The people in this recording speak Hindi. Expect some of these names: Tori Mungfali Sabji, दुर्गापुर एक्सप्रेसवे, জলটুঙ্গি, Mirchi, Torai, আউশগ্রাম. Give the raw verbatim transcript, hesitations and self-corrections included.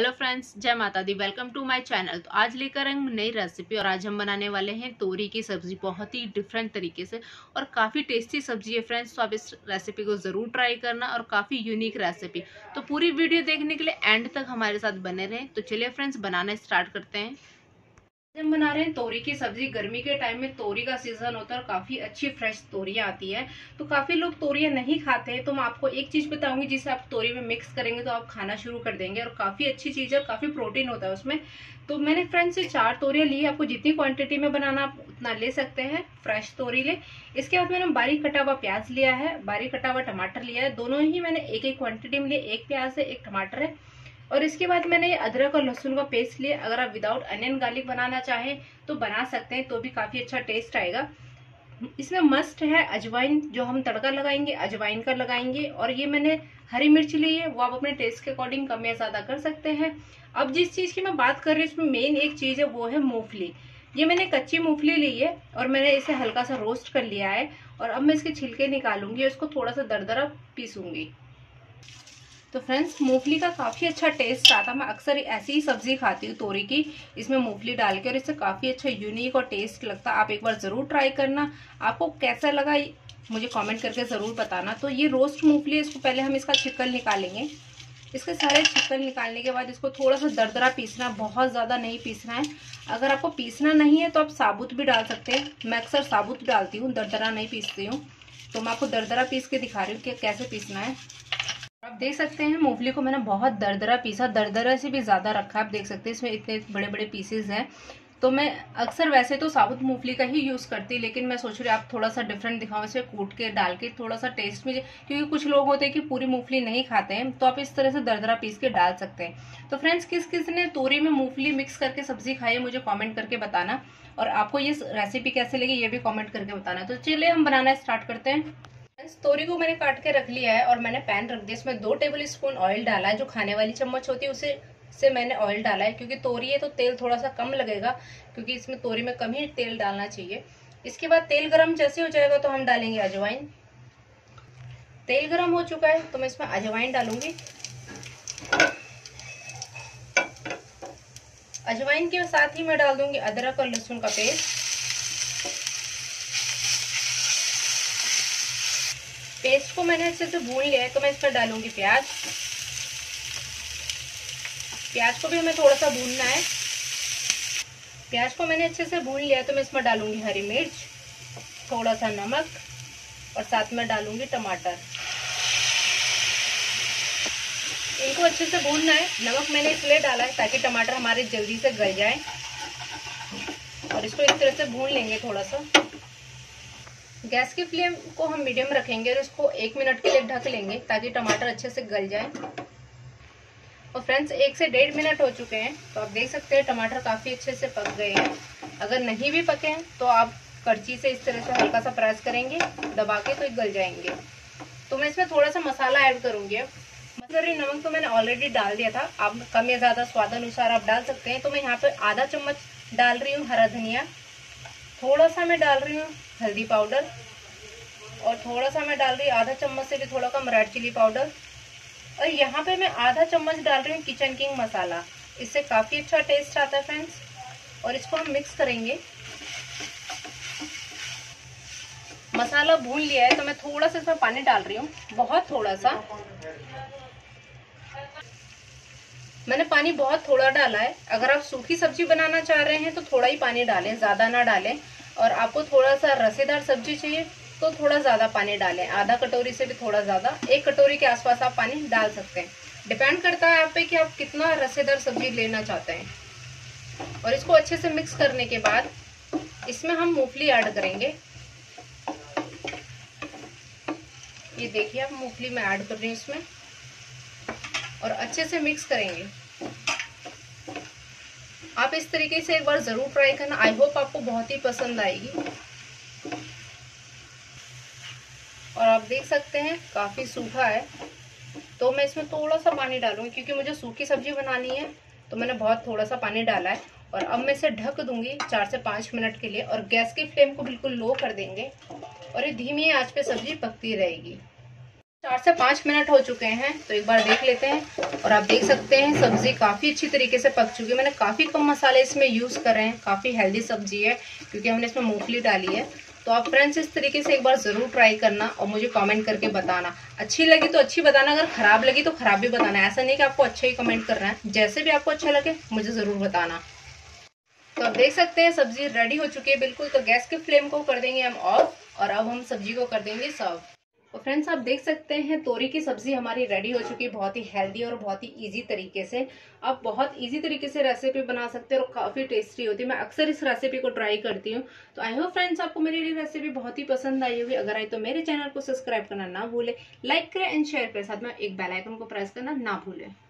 हेलो फ्रेंड्स, जय माता दी। Welcome to my channel. तो आज लेकर हम नई रेसिपी और आज हम बनाने वाले हैं तोरी की सब्ज़ी, बहुत ही डिफरेंट तरीके से और काफ़ी टेस्टी सब्जी है फ्रेंड्स। तो आप इस रेसिपी को ज़रूर ट्राई करना और काफ़ी यूनिक रेसिपी। तो पूरी वीडियो देखने के लिए एंड तक हमारे साथ बने रहें। तो चलिए फ्रेंड्स बनाना स्टार्ट करते हैं। हम बना रहे हैं तोरी की सब्जी। गर्मी के टाइम में तोरी का सीजन होता है और काफी अच्छी फ्रेश तोरियां आती है। तो काफी लोग तोरियां नहीं खाते हैं, तो मैं आपको एक चीज बताऊंगी जिसे आप तोरी में मिक्स करेंगे तो आप खाना शुरू कर देंगे और काफी अच्छी चीज है, काफी प्रोटीन होता है उसमें। तो मैंने फ्रेंड्स से चार तोरियां ली है, आपको जितनी क्वांटिटी में बनाना आप उतना ले सकते हैं, फ्रेश तोरी ले। इसके बाद मैंने बारीक कटा हुआ प्याज लिया है, बारीक कटा हुआ टमाटर लिया है, दोनों ही मैंने एक एक क्वांटिटी में लिया, एक प्याज है एक टमाटर है। और इसके बाद मैंने अदरक और लहसुन का पेस्ट लिया। अगर आप विदाउट अनियन गार्लिक बनाना चाहें तो बना सकते हैं, तो भी काफ़ी अच्छा टेस्ट आएगा। इसमें मस्ट है अजवाइन, जो हम तड़का लगाएंगे अजवाइन का लगाएंगे। और ये मैंने हरी मिर्च ली है, वो आप अपने टेस्ट के अकॉर्डिंग कम या ज़्यादा कर सकते हैं। अब जिस चीज़ की मैं बात कर रही हूँ उसमें मेन एक चीज़ है, वो है मूंगफली। ये मैंने कच्ची मूंगफली ली है और मैंने इसे हल्का सा रोस्ट कर लिया है। और अब मैं इसके छिलके निकालूंगी, उसको थोड़ा सा दरदरा पीसूंगी। तो फ्रेंड्स मूंगफली का काफ़ी अच्छा टेस्ट आता है, मैं अक्सर ऐसी ही सब्जी खाती हूँ तोरी की, इसमें मूंगफली डाल के, और इससे काफ़ी अच्छा यूनिक और टेस्ट लगता है। आप एक बार ज़रूर ट्राई करना, आपको कैसा लगा मुझे कमेंट करके ज़रूर बताना। तो ये रोस्ट मूंगफली, इसको पहले हम इसका छिकल निकालेंगे। इसके सारे छिकल निकालने के बाद इसको थोड़ा सा दरदरा पीसना है, बहुत ज़्यादा नहीं पीसना है। अगर आपको पीसना नहीं है तो आप साबुत भी डाल सकते हैं, मैं अक्सर साबुत डालती हूँ, दरदरा नहीं पीसती हूँ। तो मैं आपको दरदरा पीस के दिखा रही हूँ कि कैसे पीसना है। आप देख सकते हैं मूंगफली को मैंने बहुत दरदरा पीसा, दरदरा से भी ज़्यादा रखा है। आप देख सकते हैं इसमें इतने बड़े बड़े पीसेस हैं। तो मैं अक्सर वैसे तो साबुत मूंगफली का ही यूज़ करती, लेकिन मैं सोच रही आप थोड़ा सा डिफरेंट दिखाऊं, इसे कूट के डाल के थोड़ा सा टेस्ट में, क्योंकि कुछ लोग होते हैं कि पूरी मूंगफली नहीं खाते हैं, तो आप इस तरह से दरदरा पीस के डाल सकते हैं। तो फ्रेंड्स किस किस ने तोरी में मूंगफली मिक्स करके सब्जी खाई है मुझे कॉमेंट करके बताना, और आपको ये रेसिपी कैसे लगी ये भी कॉमेंट करके बताना। तो चलिए हम बनाना स्टार्ट करते हैं। तोरी को मैंने काट के रख लिया है और मैंने पैन रख दिया, इसमें दो टेबल स्पून ऑयल डाला है, जो खाने वाली चम्मच होती है उसे से मैंने ऑयल डाला है, क्योंकि तोरी है तो तेल थोड़ा सा कम लगेगा, क्योंकि इसमें तोरी में कम ही तेल डालना चाहिए। इसके बाद तेल गरम जैसे हो जाएगा तो हम डालेंगे अजवाइन। तेल गरम हो चुका है तो मैं इसमें अजवाइन डालूंगी। अजवाइन के साथ ही मैं डाल दूंगी अदरक और लहसुन का पेस्ट। पेस्ट को मैंने अच्छे से भून लिया है तो मैं इसमें डालूंगी प्याज। प्याज को भी हमें थोड़ा सा भूनना है। प्याज को मैंने अच्छे से भून लिया है तो मैं इसमें डालूंगी हरी मिर्च, थोड़ा सा नमक और साथ में डालूंगी टमाटर। इनको अच्छे से भूनना है। नमक मैंने इसलिए डाला है ताकि टमाटर हमारे जल्दी से गल जाए, और इसको इस तरह से भून लेंगे थोड़ा सा। गैस की फ्लेम को हम मीडियम रखेंगे और इसको एक मिनट के लिए ढक लेंगे ताकि टमाटर अच्छे से गल जाए। और फ्रेंड्स एक से डेढ़ मिनट हो चुके हैं तो आप देख सकते हैं टमाटर काफ़ी अच्छे से पक गए हैं। अगर नहीं भी पके हैं तो आप करछी से इस तरह से हल्का सा प्रेस करेंगे, दबा के, तो गल जाएंगे। तो मैं इसमें थोड़ा सा मसाला ऐड करूँगी। अब मसाले नमक तो मैंने ऑलरेडी डाल दिया था, आप कम या ज़्यादा स्वाद अनुसार आप डाल सकते हैं। तो मैं यहाँ पर आधा चम्मच डाल रही हूँ हरा धनिया, थोड़ा सा मैं डाल रही हूँ हल्दी पाउडर, और थोड़ा सा मैं डाल रही हूँ आधा चम्मच से भी थोड़ा कम रेड चिली पाउडर, और यहाँ पे मैं आधा चम्मच डाल रही हूँ किचन किंग मसाला। इससे काफ़ी अच्छा टेस्ट आता है फ्रेंड्स। और इसको हम मिक्स करेंगे। मसाला भून लिया है तो मैं थोड़ा सा इसमें पानी डाल रही हूँ, बहुत थोड़ा सा। मैंने पानी बहुत थोड़ा डाला है। अगर आप सूखी सब्जी बनाना चाह रहे हैं तो थोड़ा ही पानी डालें, ज़्यादा ना डालें। और आपको थोड़ा सा रसेदार सब्जी चाहिए तो थोड़ा ज़्यादा पानी डालें, आधा कटोरी से भी थोड़ा ज़्यादा, एक कटोरी के आसपास आप पानी डाल सकते हैं। डिपेंड करता है आप पे कि आप कितना रसेदार सब्जी लेना चाहते हैं। और इसको अच्छे से मिक्स करने के बाद इसमें हम मूंगफली ऐड करेंगे। ये देखिए आप मूंगफली मैं ऐड कर रही हूँ इसमें, और अच्छे से मिक्स करेंगे। आप इस तरीके से एक बार ज़रूर ट्राई करना, आई होप आपको बहुत ही पसंद आएगी। और आप देख सकते हैं काफ़ी सूखा है तो मैं इसमें थोड़ा सा पानी डालूंगी, क्योंकि मुझे सूखी सब्जी बनानी है तो मैंने बहुत थोड़ा सा पानी डाला है। और अब मैं इसे ढक दूंगी चार से पाँच मिनट के लिए, और गैस की फ्लेम को बिल्कुल लो कर देंगे, और ये धीमी आंच पे सब्जी पकती रहेगी। चार से पाँच मिनट हो चुके हैं तो एक बार देख लेते हैं। और आप देख सकते हैं सब्ज़ी काफ़ी अच्छी तरीके से पक चुकी है। मैंने काफ़ी कम मसाले इसमें यूज़ कर रहे हैं, काफ़ी हेल्दी सब्जी है क्योंकि हमने इसमें मूंगफली डाली है। तो आप फ्रेंड्स इस तरीके से एक बार ज़रूर ट्राई करना और मुझे कमेंट करके बताना। अच्छी लगी तो अच्छी बताना, अगर ख़राब लगी तो ख़राब भी बताना। ऐसा नहीं कि आपको अच्छा ही कमेंट करना है, जैसे भी आपको अच्छा लगे मुझे ज़रूर बताना। तो आप देख सकते हैं सब्ज़ी रेडी हो चुकी है बिल्कुल। तो गैस के फ्लेम को कर देंगे हम ऑफ और अब हम सब्जी को कर देंगे सर्व। तो फ्रेंड्स आप देख सकते हैं तोरी की सब्जी हमारी रेडी हो चुकी है, बहुत ही हेल्दी और बहुत ही इजी तरीके से। आप बहुत इजी तरीके से रेसिपी बना सकते हैं और काफ़ी टेस्टी होती है। मैं अक्सर इस रेसिपी को ट्राई करती हूँ। तो आई होप फ्रेंड्स आपको मेरी ये रेसिपी बहुत ही पसंद आई होगी। अगर आई तो मेरे चैनल को सब्सक्राइब करना ना भूले, लाइक करें एंड शेयर करें, साथ में एक बेल आइकन को प्रेस करना ना भूले।